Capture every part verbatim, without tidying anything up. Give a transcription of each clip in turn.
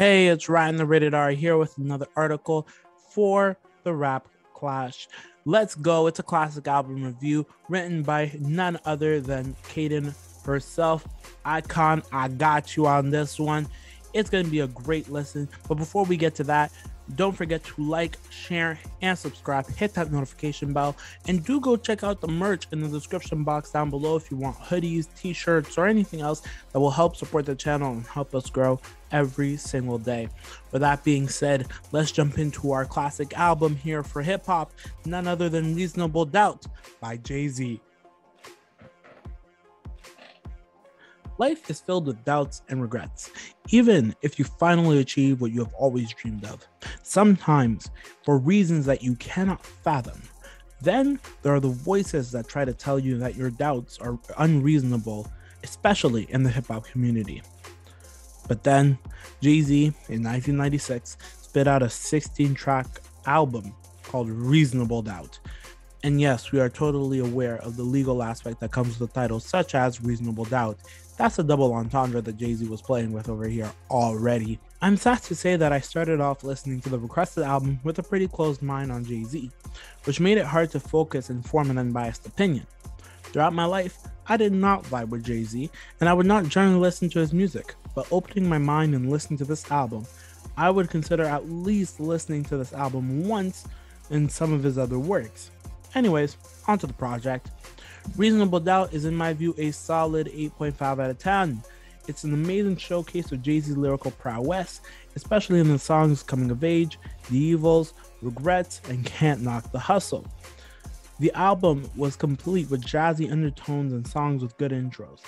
Hey, it's Ryan the Rated R here with another article for the Rap Clash. Let's go. It's a classic album review written by none other than Kaden herself. Icon, I got you on this one. It's going to be a great listen. But before we get to that, don't forget to like, share, and subscribe. Hit that notification bell. And do go check out the merch in the description box down below if you want hoodies, t-shirts, or anything else that will help support the channel and help us grow every single day. With that being said, let's jump into our classic album here for hip-hop, none other than Reasonable Doubt by Jay-Z. Life is filled with doubts and regrets, even if you finally achieve what you have always dreamed of, sometimes for reasons that you cannot fathom. Then there are the voices that try to tell you that your doubts are unreasonable, especially in the hip-hop community. But then Jay-Z in nineteen ninety-six spit out a sixteen track album called Reasonable Doubt. And yes, we are totally aware of the legal aspect that comes with the title, such as Reasonable Doubt. That's a double entendre that Jay-Z was playing with over here already. I'm sad to say that I started off listening to the requested album with a pretty closed mind on Jay-Z, which made it hard to focus and form an unbiased opinion. Throughout my life, I did not vibe with Jay-Z, and I would not generally listen to his music, but opening my mind and listening to this album, I would consider at least listening to this album once and some of his other works. Anyways, onto the project. Reasonable Doubt is, in my view, a solid eight point five out of ten. It's an amazing showcase of Jay-Z's lyrical prowess, especially in the songs Coming of Age, The Evils, Regrets, and Can't Knock the Hustle. The album was complete with jazzy undertones and songs with good intros.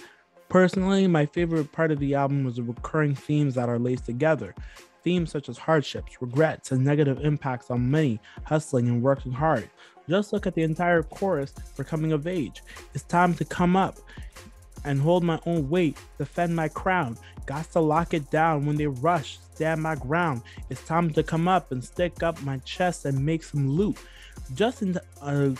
Personally, my favorite part of the album was the recurring themes that are laced together. Themes such as hardships, regrets, and negative impacts on many, hustling and working hard. Just look at the entire chorus for Coming of Age. It's time to come up and hold my own weight, defend my crown. Got to lock it down when they rush, stand my ground. It's time to come up and stick up my chest and make some loot. Just in the, uh,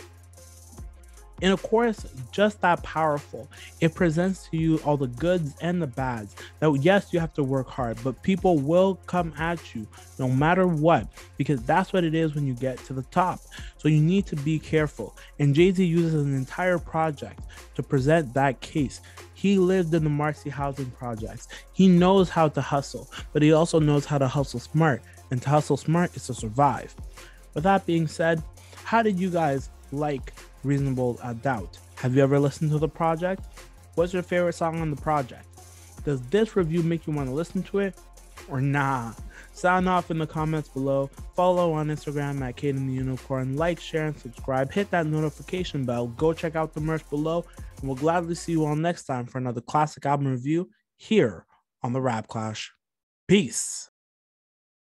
in a chorus just that powerful, it presents to you all the goods and the bads. That yes, you have to work hard, but people will come at you no matter what, because that's what it is when you get to the top. So you need to be careful. And Jay-Z uses an entire project to present that case. He lived in the Marcy housing projects. He knows how to hustle, but he also knows how to hustle smart. And to hustle smart is to survive. With that being said, how did you guys like Reasonable Doubt? Have you ever listened to the project? What's your favorite song on the project? Does this review make you want to listen to it or nah? Sound off in the comments below. Follow on Instagram at Kaden the Unicorn. Like, share, and subscribe. Hit that notification bell. Go check out the merch below, and we'll gladly see you all next time for another classic album review here on the Rap Clash. Peace.